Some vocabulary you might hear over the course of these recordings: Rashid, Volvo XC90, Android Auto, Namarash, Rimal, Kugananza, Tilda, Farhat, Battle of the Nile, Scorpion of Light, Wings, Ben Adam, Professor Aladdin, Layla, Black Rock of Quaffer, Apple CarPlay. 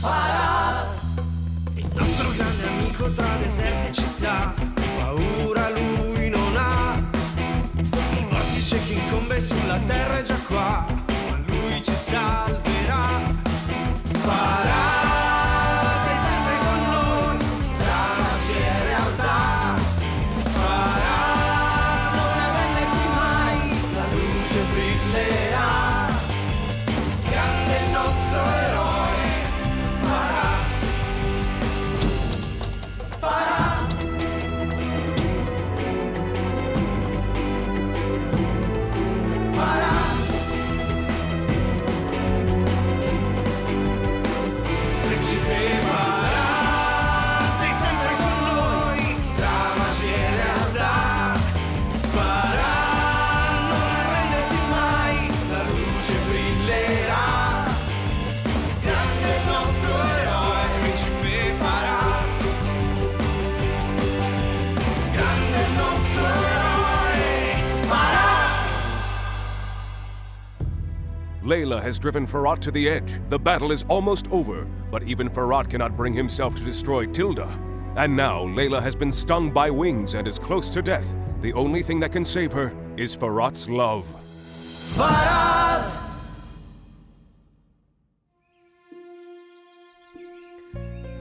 Farhat, il nostro grande amico tra deserti e città, paura lui non ha, il vortice che incombe sulla terra è già qua, ma lui ci salverà. Farhat. Layla has driven Farhat to the edge. The battle is almost over, but even Farhat cannot bring himself to destroy Tilda. And now Layla has been stung by wings and is close to death. The only thing that can save her is Farhat's love. Farhat!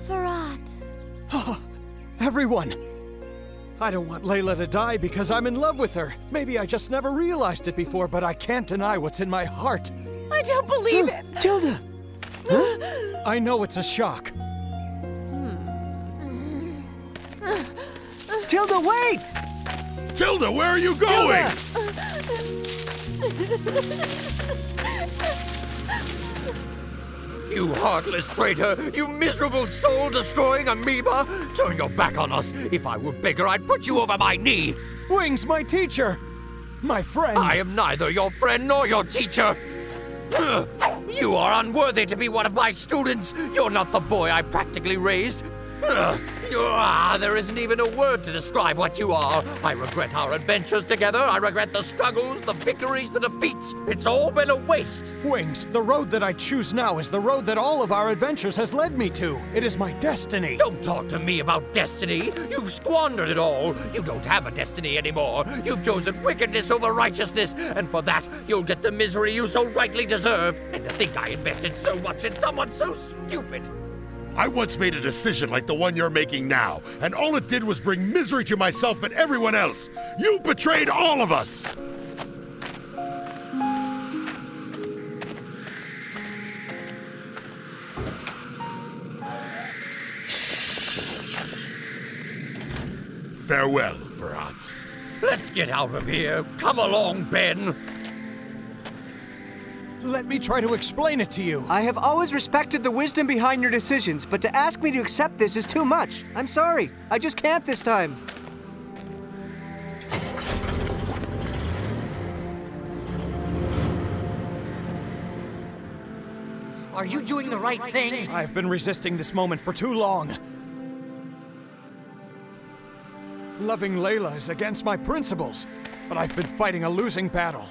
Farhat. Oh, everyone! I don't want Layla to die because I'm in love with her. Maybe I just never realized it before, but I can't deny what's in my heart. I don't believe it! Tilda! Huh? I know it's a shock. Tilda, wait! Tilda, where are you going? You heartless traitor! You miserable soul-destroying amoeba! Turn your back on us! If I were bigger, I'd put you over my knee! Wings, my teacher! My friend! I am neither your friend nor your teacher! You are unworthy to be one of my students! You're not the boy I practically raised! There isn't even a word to describe what you are! I regret our adventures together, I regret the struggles, the victories, the defeats! It's all been a waste! Wings, the road that I choose now is the road that all of our adventures has led me to! It is my destiny! Don't talk to me about destiny! You've squandered it all! You don't have a destiny anymore! You've chosen wickedness over righteousness, and for that, you'll get the misery you so rightly deserve! And to think I invested so much in someone so stupid! I once made a decision like the one you're making now, and all it did was bring misery to myself and everyone else. You betrayed all of us! Farewell, Farhat. Let's get out of here. Come along, Ben. Let me try to explain it to you. I have always respected the wisdom behind your decisions, but to ask me to accept this is too much. I'm sorry. I just can't this time. Are you doing the right thing? I've been resisting this moment for too long. Loving Layla is against my principles, but I've been fighting a losing battle.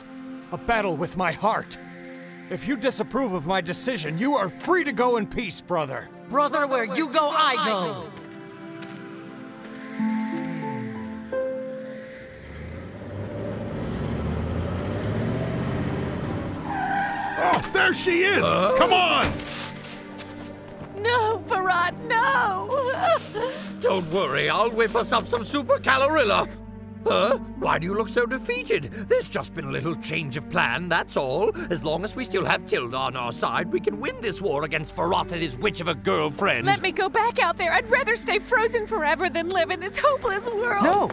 A battle with my heart. If you disapprove of my decision, you are free to go in peace, brother. Brother, where you go, I go. Oh, there she is! Come on! No, Farhat, no! Don't worry, I'll whip us up some super calorilla. Huh? Why do you look so defeated? There's just been a little change of plan, that's all. As long as we still have Tilda on our side, we can win this war against Farhat and his witch of a girlfriend. Let me go back out there. I'd rather stay frozen forever than live in this hopeless world. No!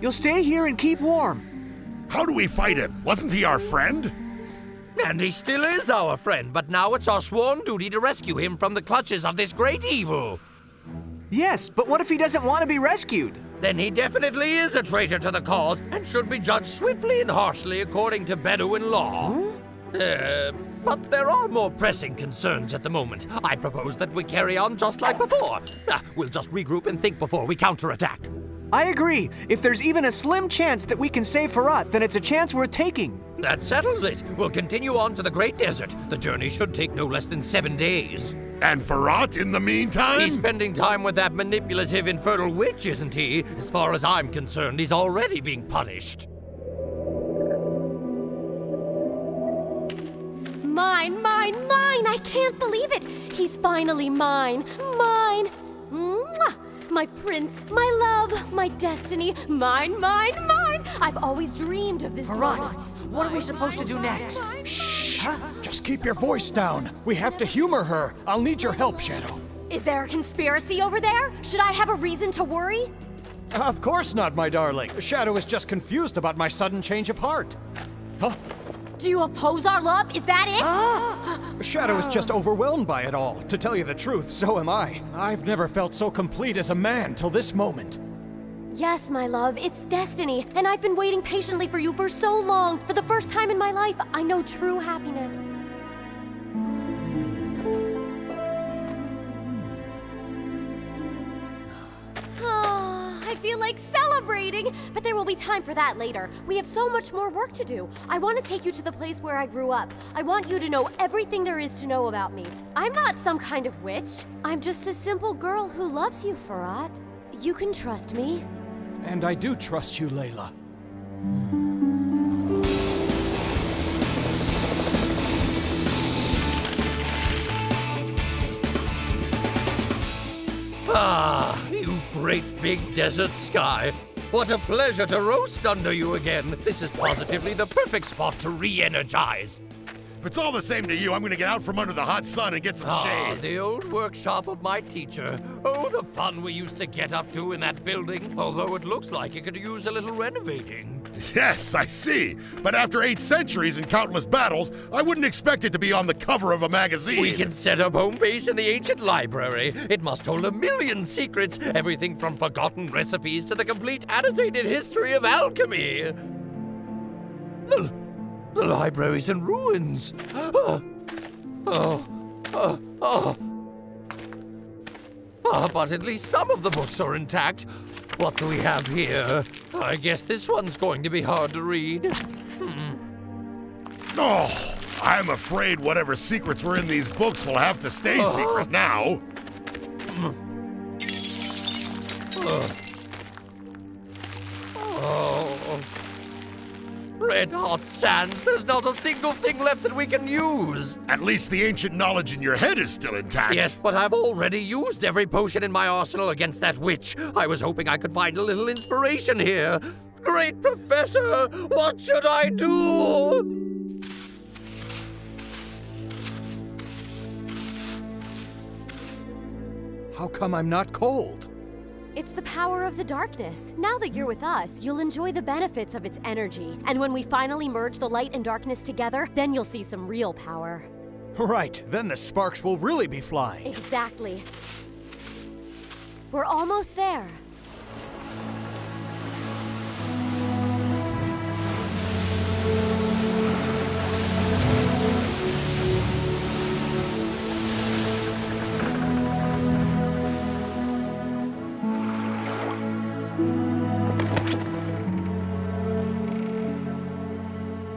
You'll stay here and keep warm. How do we fight him? Wasn't he our friend? And he still is our friend, but now it's our sworn duty to rescue him from the clutches of this great evil. Yes, but what if he doesn't want to be rescued? Then he definitely is a traitor to the cause and should be judged swiftly and harshly according to Bedouin law. But there are more pressing concerns at the moment. I propose that we carry on just like before. We'll just regroup and think before we counterattack. I agree. If there's even a slim chance that we can save Farhat, then it's a chance worth taking. That settles it. We'll continue on to the Great Desert. The journey should take no less than 7 days. And Farhat in the meantime? He's spending time with that manipulative infernal witch, isn't he? As far as I'm concerned, he's already being punished. Mine! I can't believe it! He's finally mine! Mine! Mwah! My prince, my love, my destiny, mine! I've always dreamed of this. Farhat, what are we supposed to do next? Shh! Huh? Just keep your voice down. We have to humor her. I'll need your help, Shadow. Is there a conspiracy over there? Should I have a reason to worry? Of course not, my darling. Shadow is just confused about my sudden change of heart. Huh? Do you oppose our love? Is that it? Shadow is just overwhelmed by it all. To tell you the truth, so am I. I've never felt so complete as a man till this moment. Yes, my love, it's destiny, and I've been waiting patiently for you for so long. For the first time in my life, I know true happiness. I feel like celebrating, but there will be time for that later. We have so much more work to do. I want to take you to the place where I grew up. I want you to know everything there is to know about me. I'm not some kind of witch. I'm just a simple girl who loves you, Farhat. You can trust me. And I do trust you, Layla. Ah, you great big desert sky. What a pleasure to roast under you again. This is positively the perfect spot to re-energize. If it's all the same to you, I'm gonna get out from under the hot sun and get some shade. The old workshop of my teacher. Oh, the fun we used to get up to in that building. Although it looks like it could use a little renovating. Yes, I see. But after 8 centuries and countless battles, I wouldn't expect it to be on the cover of a magazine. We can set up home base in the ancient library. It must hold 1,000,000 secrets. Everything from forgotten recipes to the complete annotated history of alchemy. The library's in ruins. But at least some of the books are intact. What do we have here? I guess this one's going to be hard to read. Oh, I'm afraid whatever secrets were in these books will have to stay secret now. Red hot sands, there's not a single thing left that we can use. At least the ancient knowledge in your head is still intact. Yes, but I've already used every potion in my arsenal against that witch. I was hoping I could find a little inspiration here. Great Professor, what should I do? How come I'm not cold? It's the power of the darkness. Now that you're with us, you'll enjoy the benefits of its energy. And when we finally merge the light and darkness together, then you'll see some real power. Right, then the sparks will really be flying. Exactly. We're almost there.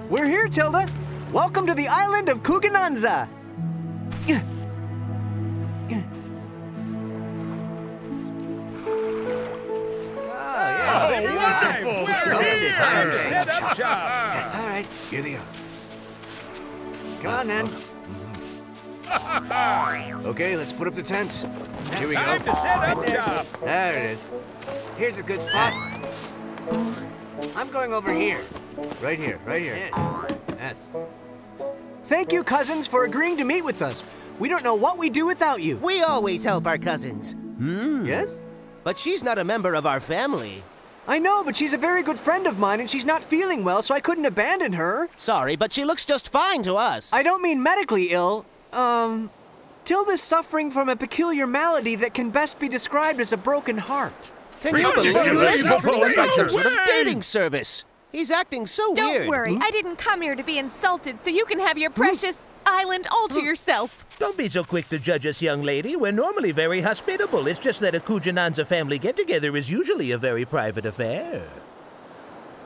We're here, Tilda. Welcome to the island of Kugananza. Wonderful! We're here! Set up shop! Yes. All right, here they are. Come on, then. Okay, let's put up the tents. Here we go. Time to set up shop. There it is. Here's a good spot. I'm going over here. Right here, right here. Yeah. Yes. Thank you, cousins, for agreeing to meet with us. We don't know what we do without you. We always help our cousins. Yes? But she's not a member of our family. I know, but she's a very good friend of mine, and she's not feeling well, so I couldn't abandon her. Sorry, but she looks just fine to us. I don't mean medically ill. Tilda's suffering from a peculiar malady that can best be described as a broken heart. Can you believe this? It's like some sort of dating service. He's acting so weird. Don't worry, I didn't come here to be insulted, so you can have your precious island all to yourself. Don't be so quick to judge us, young lady. We're normally very hospitable. It's just that a Kugananza family get-together is usually a very private affair.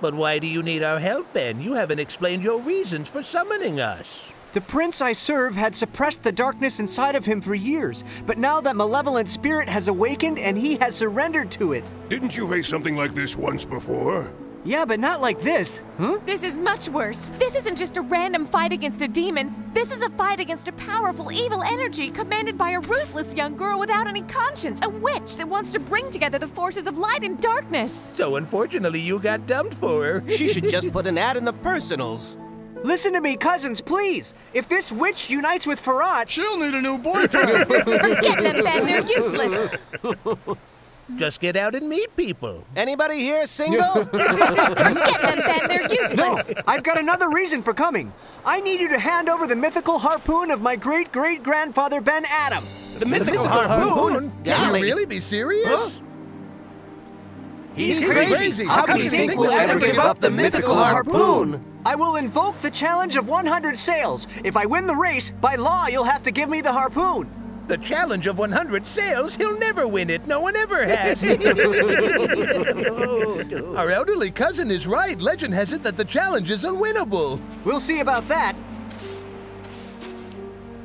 But why do you need our help, Ben? You haven't explained your reasons for summoning us. The prince I serve had suppressed the darkness inside of him for years, but now that malevolent spirit has awakened and he has surrendered to it. Didn't you face something like this once before? Yeah, but not like this, huh? This is much worse. This isn't just a random fight against a demon. This is a fight against a powerful evil energy commanded by a ruthless young girl without any conscience, a witch that wants to bring together the forces of light and darkness. So unfortunately, you got dumped for her. She should just put an ad in the personals. Listen to me, cousins, please. If this witch unites with Farhat, she'll need a new boyfriend. Forget them, Ben. They're useless. Just get out and meet people. Anybody here single? Forget them, Ben. They're useless. No, I've got another reason for coming. I need you to hand over the mythical harpoon of my great-great-grandfather, Ben Adam. The mythical harpoon? Can you really be serious? Huh? He's crazy. How can you think we'll ever give up the mythical harpoon? I will invoke the challenge of 100 sails. If I win the race, by law, you'll have to give me the harpoon. The challenge of 100 sails? He'll never win it. No one ever has. Our elderly cousin is right. Legend has it that the challenge is unwinnable. We'll see about that.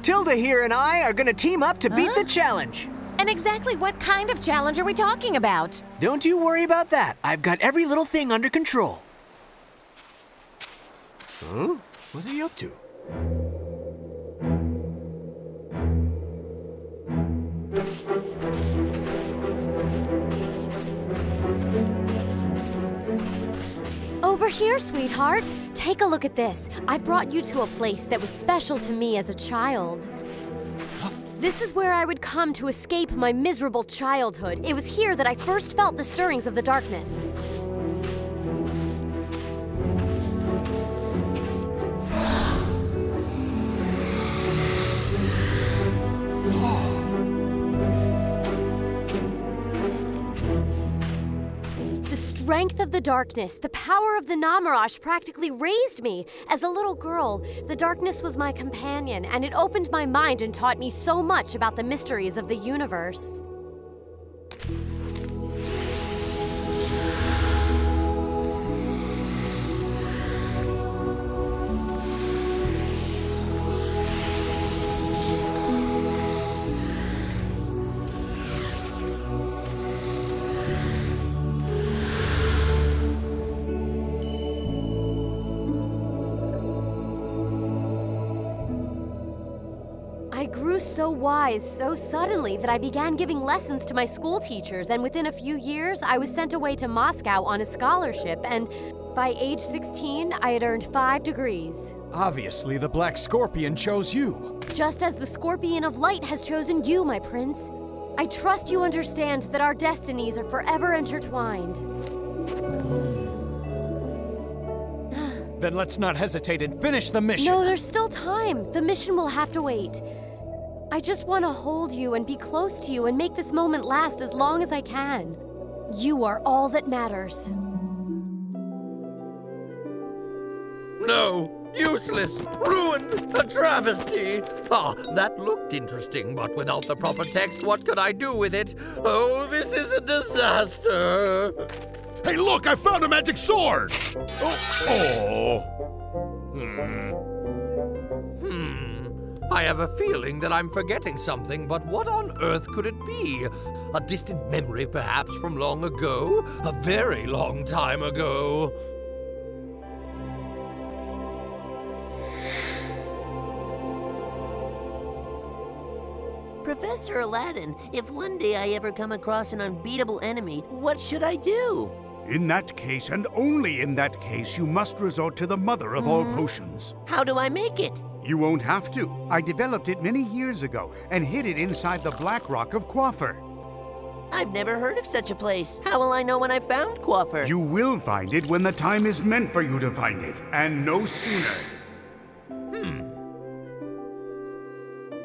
Tilda here and I are going to team up to beat the challenge. And exactly what kind of challenge are we talking about? Don't you worry about that. I've got every little thing under control. Huh? What's he up to? Over here, sweetheart. Take a look at this. I brought you to a place that was special to me as a child. This is where I would come to escape my miserable childhood. It was here that I first felt the stirrings of the darkness. The strength of the darkness, the power of the Namarash practically raised me. As a little girl, the darkness was my companion, and it opened my mind and taught me so much about the mysteries of the universe. So wise so suddenly that I began giving lessons to my school teachers, and within a few years I was sent away to Moscow on a scholarship, and by age 16 I had earned 5 degrees. Obviously the Black Scorpion chose you. Just as the Scorpion of Light has chosen you, my prince. I trust you understand that our destinies are forever intertwined. Then let's not hesitate and finish the mission. No, there's still time. The mission will have to wait. I just want to hold you and be close to you and make this moment last as long as I can. You are all that matters. No, useless, ruined, a travesty. Ah, that looked interesting, but without the proper text, what could I do with it? Oh, this is a disaster. Hey, look, I found a magic sword. I have a feeling that I'm forgetting something, but what on earth could it be? A distant memory, perhaps, from long ago? A very long time ago. Professor Aladdin, if one day I ever come across an unbeatable enemy, what should I do? In that case, and only in that case, you must resort to the mother of all potions. How do I make it? You won't have to. I developed it many years ago and hid it inside the Black Rock of Quaffer. I've never heard of such a place. How will I know when I found Quaffer? You will find it when the time is meant for you to find it, and no sooner.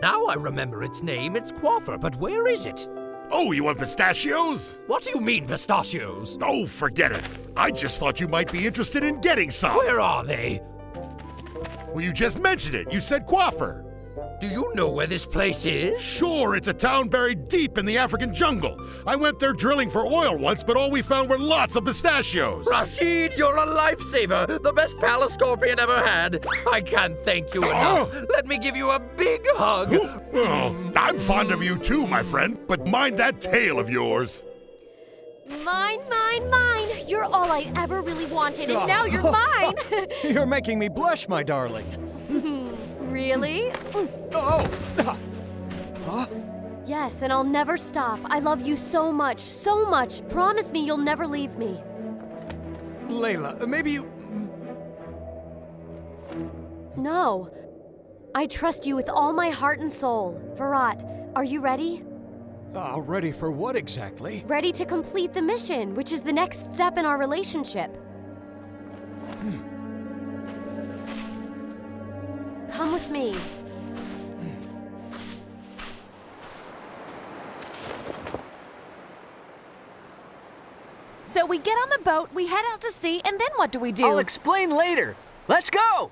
Now I remember its name. It's Quaffer, but where is it? Oh, you want pistachios? What do you mean, pistachios? Oh, forget it. I just thought you might be interested in getting some. Where are they? Well, you just mentioned it. You said Quaffer. Do you know where this place is? Sure, it's a town buried deep in the African jungle. I went there drilling for oil once, but all we found were lots of pistachios. Rashid, you're a lifesaver. The best pal a scorpion ever had. I can't thank you enough. Let me give you a big hug. Oh, I'm fond of you too, my friend, but mind that tail of yours. Mine, mine, mine. You're all I ever really wanted, and now you're mine. You're making me blush, my darling. Really? Oh! Huh? Yes, and I'll never stop. I love you so much, so much. Promise me you'll never leave me. Layla, maybe you... No. I trust you with all my heart and soul. Farhat, are you ready? Ready for what exactly? Ready to complete the mission, which is the next step in our relationship. Come with me. So we get on the boat, we head out to sea, and then what do we do? I'll explain later. Let's go!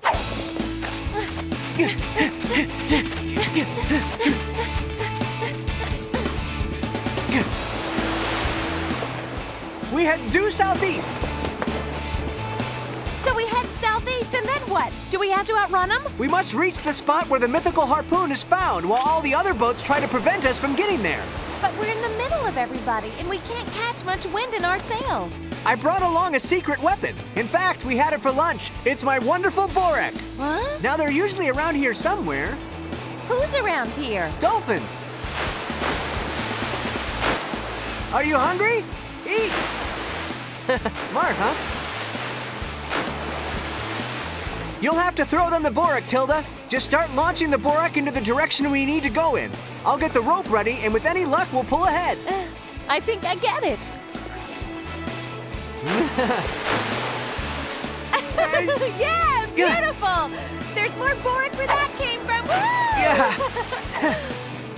We head due southeast. So we head southeast, and then what? Do we have to outrun them? We must reach the spot where the mythical harpoon is found, while all the other boats try to prevent us from getting there. But we're in the middle of everybody, and we can't catch much wind in our sail. I brought along a secret weapon. In fact, we had it for lunch. It's my wonderful borek. Huh? Now they're usually around here somewhere. Who's around here? Dolphins. Are you hungry? Eat! Smart, huh? You'll have to throw them the borek, Tilda. Just start launching the borek into the direction we need to go in. I'll get the rope ready, and with any luck, we'll pull ahead. I think I get it. Yeah, beautiful! There's more borek where that came from. Woo! Yeah.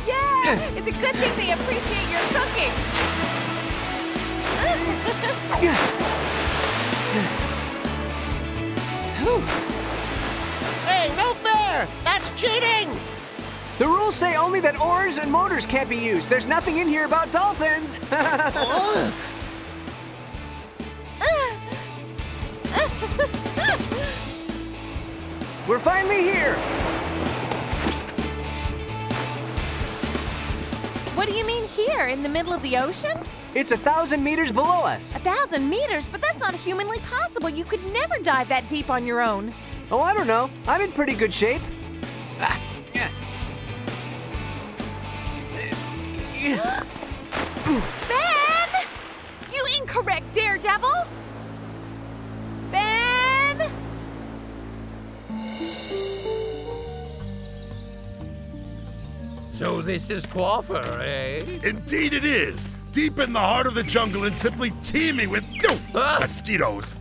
Yeah, it's a good thing they appreciate your cooking. Whew. Hey, no fair! That's cheating! The rules say only that oars and motors can't be used. There's nothing in here about dolphins. We're finally here. What do you mean here? In the middle of the ocean? It's 1,000 meters below us. 1,000 meters? But that's not humanly possible. You could never dive that deep on your own. Oh, I don't know. I'm in pretty good shape. Ben! You incorrect daredevil! Ben! So this is Quaffer, eh? Indeed it is! Deep in the heart of the jungle and simply teeming with mosquitoes.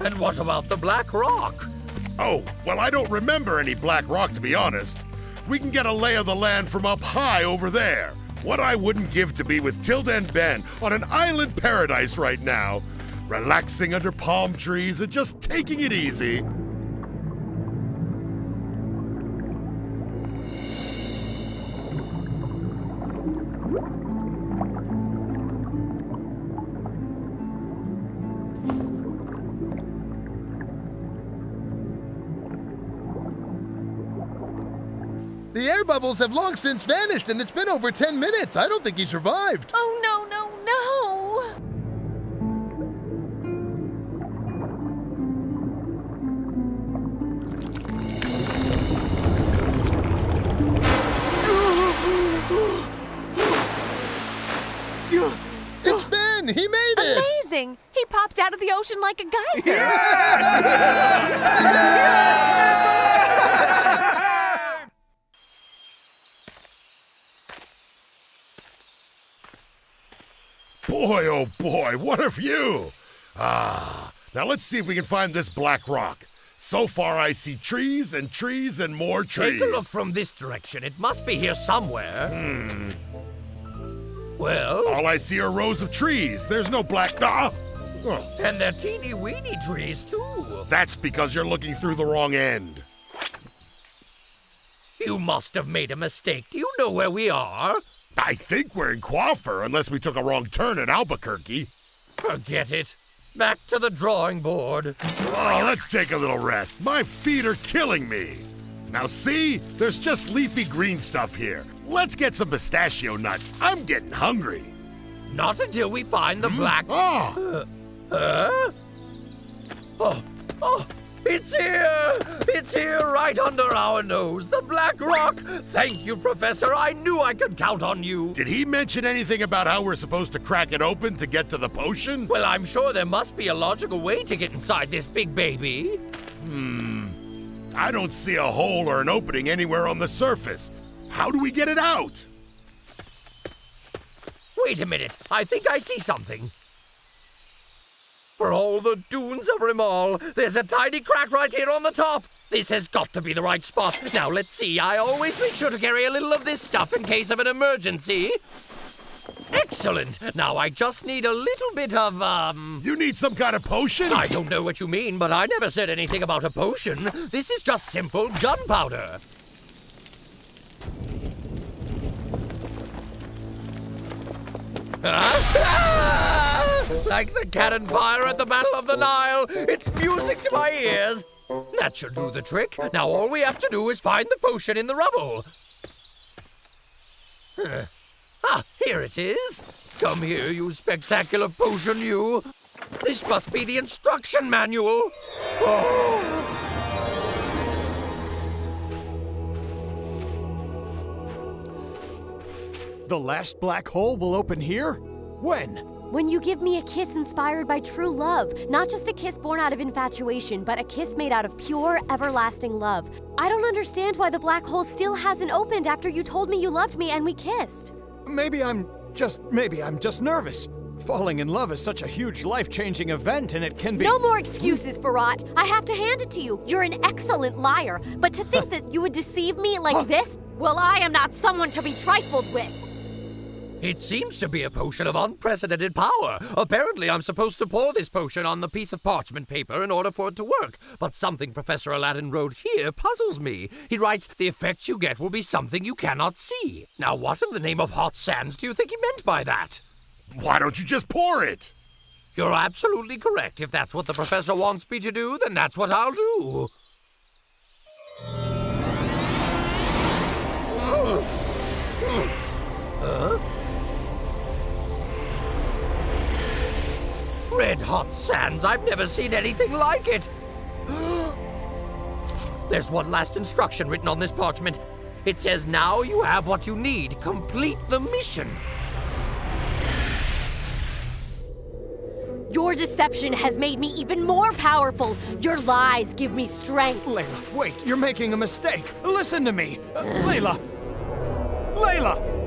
And what about the Black Rock? Oh, well, I don't remember any Black Rock, to be honest. We can get a lay of the land from up high over there. What I wouldn't give to be with Tilda and Ben on an island paradise right now. Relaxing under palm trees and just taking it easy. The air bubbles have long since vanished, and it's been over 10 minutes. I don't think he survived. Oh, no, no, no! It's Ben! He made it! Amazing! He popped out of the ocean like a geyser. Yeah! Boy, oh boy, what a view! Now let's see if we can find this Black Rock. So far I see trees and trees and more trees. Take a look from this direction. It must be here somewhere. Well? All I see are rows of trees. There's no black... And they're teeny-weeny trees, too. That's because you're looking through the wrong end. You must have made a mistake. Do you know where we are? I think we're in Quaffer, unless we took a wrong turn in Albuquerque. Forget it. Back to the drawing board. Oh, let's take a little rest. My feet are killing me. Now see? There's just leafy green stuff here. Let's get some pistachio nuts. I'm getting hungry. Not until we find the black... Oh! Oh! Oh! It's here! It's here, right under our nose! The Black Rock! Thank you, Professor! I knew I could count on you! Did he mention anything about how we're supposed to crack it open to get to the potion? Well, I'm sure there must be a logical way to get inside this big baby. I don't see a hole or an opening anywhere on the surface. How do we get it out? Wait a minute! I think I see something! For all the dunes of Rimal, there's a tiny crack right here on the top. This has got to be the right spot. Now, let's see. I always make sure to carry a little of this stuff in case of an emergency. Excellent. Now, I just need a little bit of, You need some kind of potion? I don't know what you mean, but I never said anything about a potion. This is just simple gunpowder. Like the cannon fire at the Battle of the Nile, it's music to my ears. That should do the trick. Now all we have to do is find the potion in the rubble. Ah, here it is. Come here, you spectacular potion, you. This must be the instruction manual. Oh. The last black hole will open here? When? When you give me a kiss inspired by true love. Not just a kiss born out of infatuation, but a kiss made out of pure, everlasting love. I don't understand why the black hole still hasn't opened after you told me you loved me and we kissed. Maybe I'm just nervous. Falling in love is such a huge life-changing event, and it can be— No more excuses, Farhat. I have to hand it to you. You're an excellent liar. But to think that you would deceive me like this? Well, I am not someone to be trifled with. It seems to be a potion of unprecedented power. Apparently, I'm supposed to pour this potion on the piece of parchment paper in order for it to work. But something Professor Aladdin wrote here puzzles me. He writes, "The effects you get will be something you cannot see." Now, what in the name of hot sands do you think he meant by that? Why don't you just pour it? You're absolutely correct. If that's what the professor wants me to do, then that's what I'll do. Red hot sands, I've never seen anything like it! There's one last instruction written on this parchment. It says, now you have what you need. Complete the mission. Your deception has made me even more powerful. Your lies give me strength. Layla, wait, you're making a mistake. Listen to me. Layla! Layla!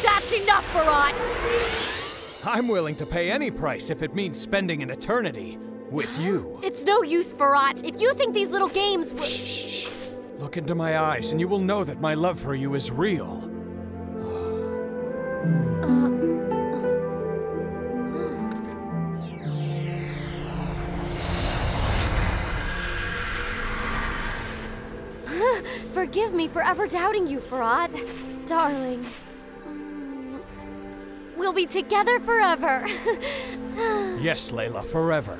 That's enough, Farhat! I'm willing to pay any price if it means spending an eternity with you. It's no use, Farhat. If you think these little games will— Shh! Look into my eyes and you will know that my love for you is real. Forgive me for ever doubting you, Farhat. Darling. We'll be together forever. Yes, Layla, forever.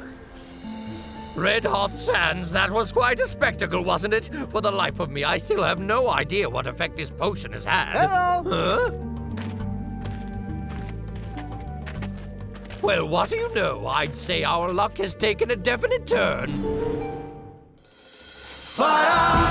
Red hot sands, that was quite a spectacle, wasn't it? For the life of me, I still have no idea what effect this potion has had. Hello! Well, what do you know? I'd say our luck has taken a definite turn. Fire!